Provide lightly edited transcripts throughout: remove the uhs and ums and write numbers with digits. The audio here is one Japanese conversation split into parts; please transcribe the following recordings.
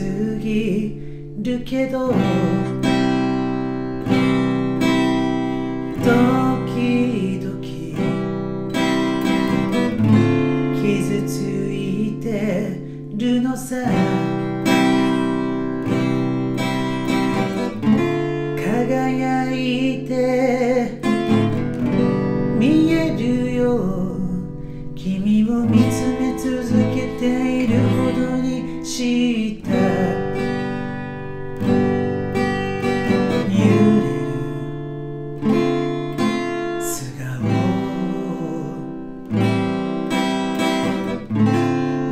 過ぎるけど」「時々傷ついてるのさ」「輝いて見えるよ」「君を見つめ続けているほどに知った」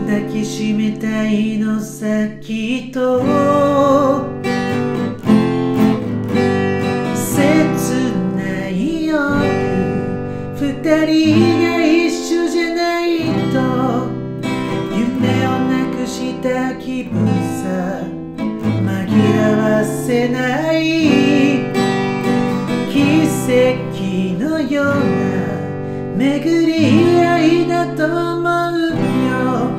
抱きしめたいのさきっと切ない夜二人が一緒じゃないと夢をなくした気分さ紛らわせない奇跡のような巡り合いだと思うよ「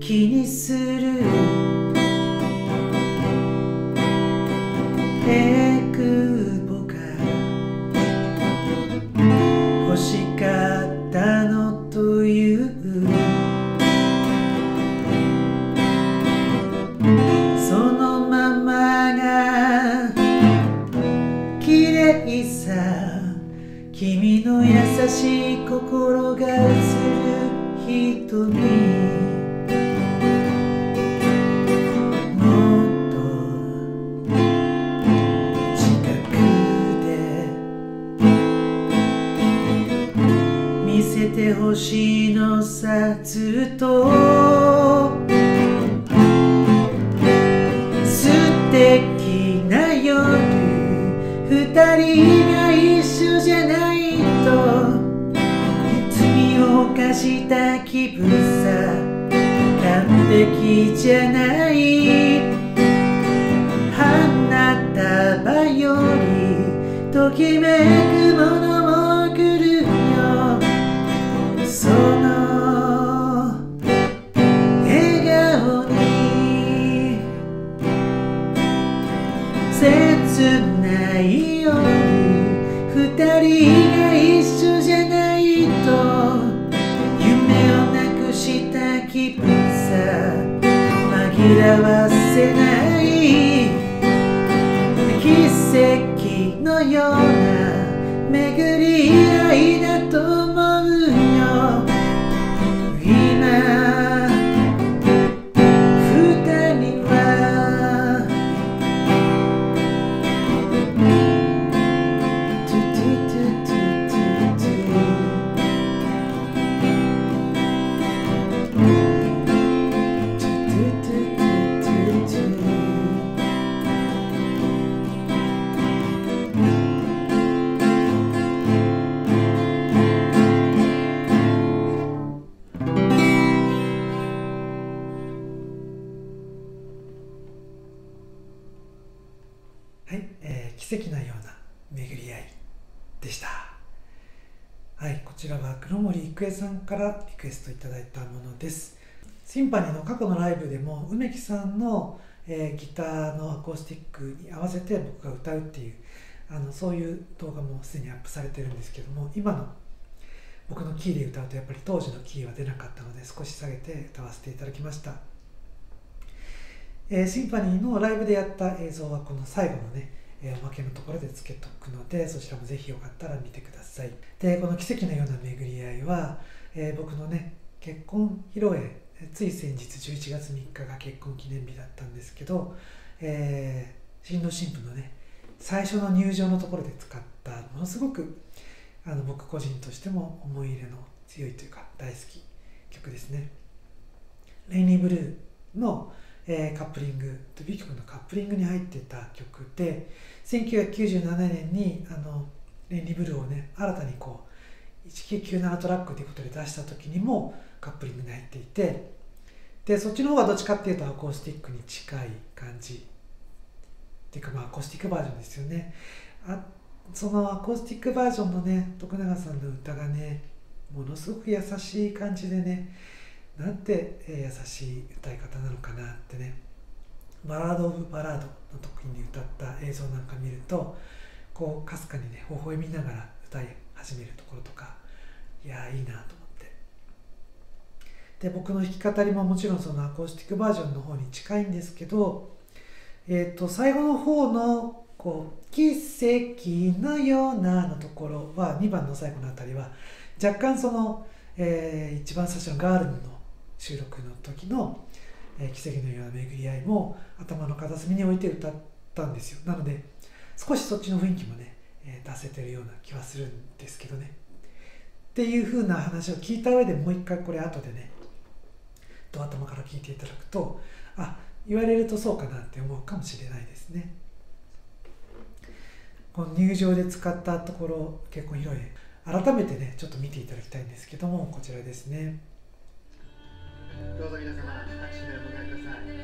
気にする」「えくぼが欲しかったのという」「そのままがきれいさ」「君の優しい心が映る瞳」「見せてほしいのさずっと」「素敵な夜二人が一緒じゃないと」「罪を犯した気分さ完璧じゃない」「花束よりときめくもの」切ない夜二人が一緒じゃないと夢をなくした気分さ紛らわせない奇跡のような巡り合いだと思うよ今奇跡なような巡り合いでした。はい、こちらは黒森郁恵さんからリクエストいただいたものです。シンパニーの過去のライブでも梅木さんの、ギターのアコースティックに合わせて僕が歌うっていうそういう動画もすでにアップされてるんですけども、今の僕のキーで歌うとやっぱり当時のキーは出なかったので少し下げて歌わせていただきました。シンパニーのライブでやった映像はこの最後のねおまけのところでつけとくのでそちらもぜひよかったら見てください。でこの奇跡のような巡り合いは、僕のね結婚披露宴つい先日11月3日が結婚記念日だったんですけど、新郎新婦のね最初の入場のところで使ったものすごく僕個人としても思い入れの強いというか大好き曲ですね。レイニーブルーのカップリング、とびきくんのカップリングに入ってた曲で、1997年にレンリブルーをね、新たにこう1997トラックということで出した時にもカップリングに入っていて、でそっちの方はどっちかっていうとアコースティックに近い感じっていうか、まあアコースティックバージョンですよね。そのアコースティックバージョンのね、徳永さんの歌がね、ものすごく優しい感じでね、なんて優しい歌い方なのかなってね、バラード・オブ・バラードの時に歌った映像なんか見ると、こうかすかにね微笑みながら歌い始めるところとか、いやいいなと思って、で僕の弾き語りももちろんそのアコースティックバージョンの方に近いんですけど、最後の方のこう「奇跡のような」のところは、2番の最後のあたりは若干その、一番最初のガールの収録の時の「奇跡のような巡り合い」も頭の片隅に置いて歌ったんですよ。なので少しそっちの雰囲気もね、出せてるような気はするんですけどね。っていう風な話を聞いた上で、もう一回これ後でねと頭から聞いていただくと、あ、言われるとそうかなって思うかもしれないですね。この入場で使ったところ結構広い、改めてねちょっと見ていただきたいんですけども、こちらですね。どうぞ皆様拍手でお迎えください。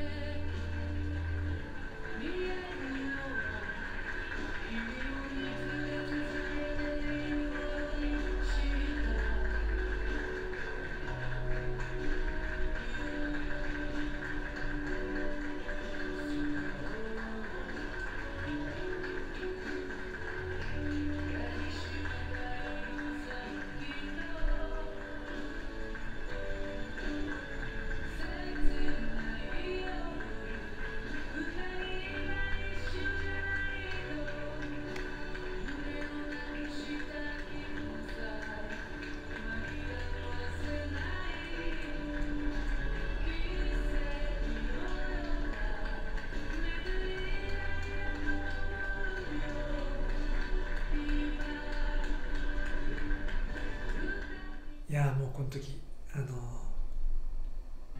いやもうこの時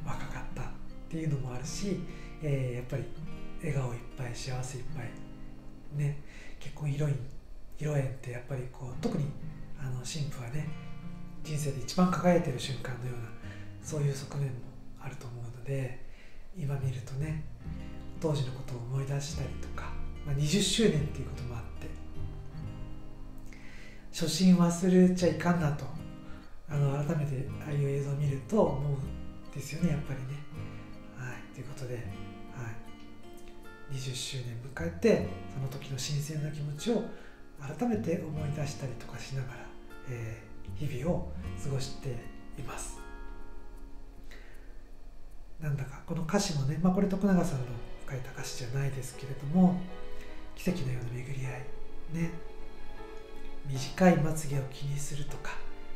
若かったっていうのもあるし、やっぱり笑顔いっぱい幸せいっぱいね、結婚披露宴ってやっぱりこう特に新婦はね人生で一番輝いてる瞬間のような、そういう側面もあると思うので、今見るとね当時のことを思い出したりとか、まあ、20周年っていうこともあって初心忘れちゃいかんなと。改めてああいう映像を見ると思うんですよね、やっぱりね。はい、ということで、はい、20周年迎えてその時の新鮮な気持ちを改めて思い出したりとかしながら、日々を過ごしています。なんだかこの歌詞もね、まあ、これ徳永さんの書いた歌詞じゃないですけれども、奇跡のような巡り合いね、短いまつげを気にするとか、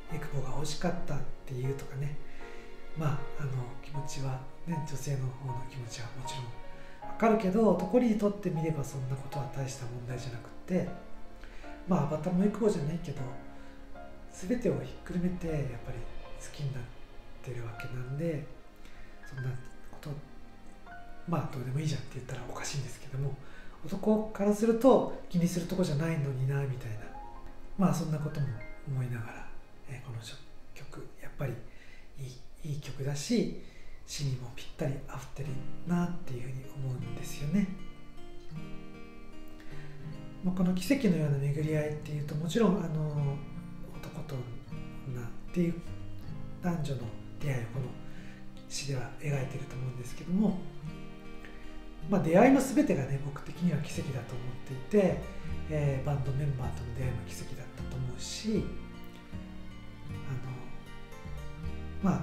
エクボが欲しかったっていうとかね、まあ気持ちは、ね、女性の方の気持ちはもちろんわかるけど、とこりにとってみればそんなことは大した問題じゃなくって、まあアバターもエクボじゃないけど全てをひっくるめてやっぱり好きになってるわけなんで、そんなことまあどうでもいいじゃんって言ったらおかしいんですけども、男からすると気にするとこじゃないのになみたいな、まあそんなことも思いながら。この曲やっぱりいい曲だし、詩にもぴったり合ってるなっていうふうに思うんですよね。この「奇跡のような巡り合い」っていうと、もちろん男と女っていう男女の出会いをこの詩では描いてると思うんですけども、まあ、出会いの全てがね僕的には奇跡だと思っていて、バンドメンバーとの出会いも奇跡だったと思うし。まあ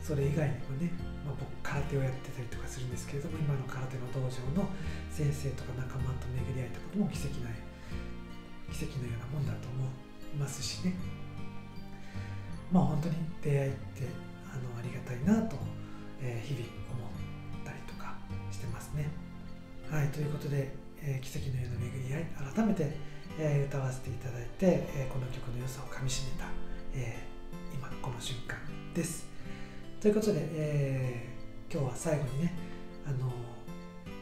それ以外にもね、まあ、僕空手をやってたりとかするんですけれども、今の空手の道場の先生とか仲間と巡り合えたことも奇跡のようなもんだと思いますしね。まあ本当に出会いってありがたいなと、日々思ったりとかしてますね。はい、ということで「奇跡のような巡り合い」改めて、歌わせていただいて、この曲の良さをかみしめた、今この瞬間です。ということで、今日は最後にね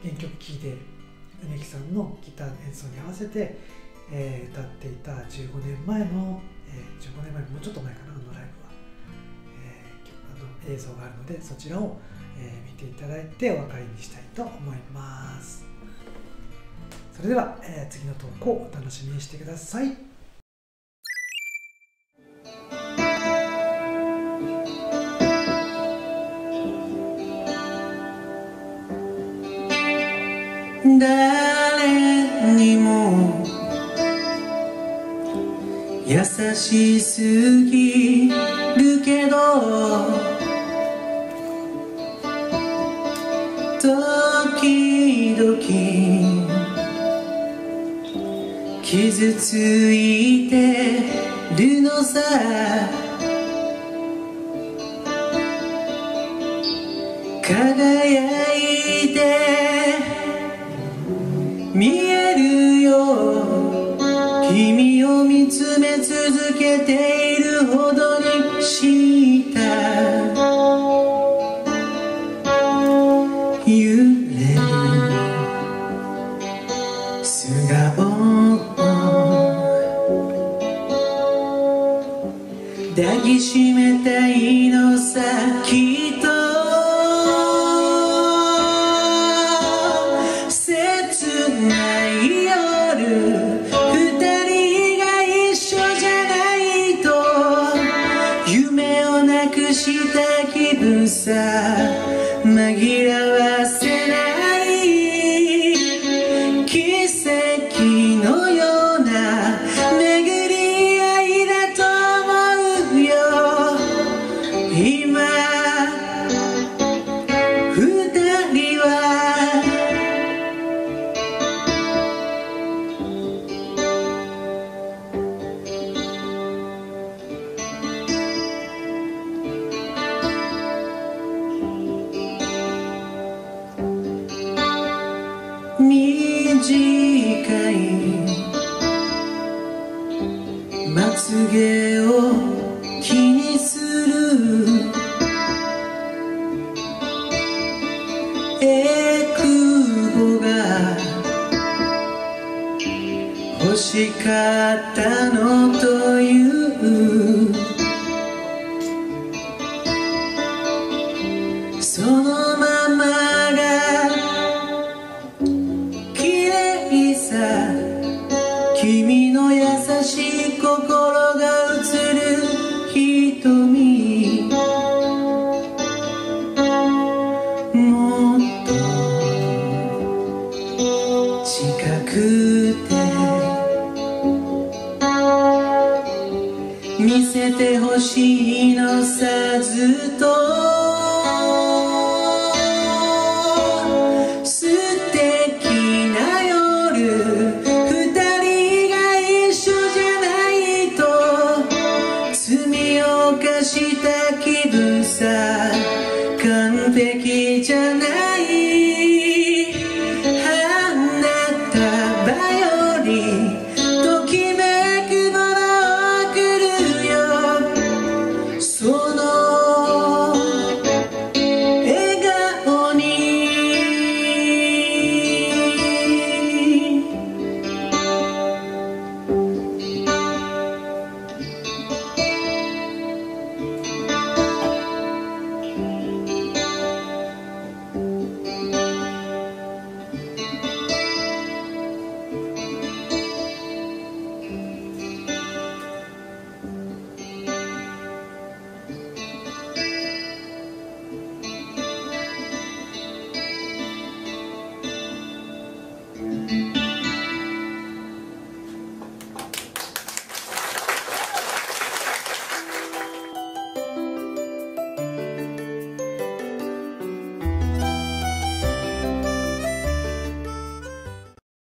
原曲聴いて梅木さんのギター演奏に合わせて、歌っていた15年前の、15年前もうちょっと前かな、ライブは、映像があるのでそちらを、見ていただいてお分かりにしたいと思います。それでは、次の投稿をお楽しみにしてください。誰にも優しすぎるけど、時々傷ついてるのさ。輝いて見えるよ、君を見つめ続けているほどにした。揺れる素顔抱きしめたいのさ、きっと。した気分さ、紛らわせない奇跡のような巡り合いだと思うよ。今二人は短いまつげを気にする。えくぼが欲しかったのというその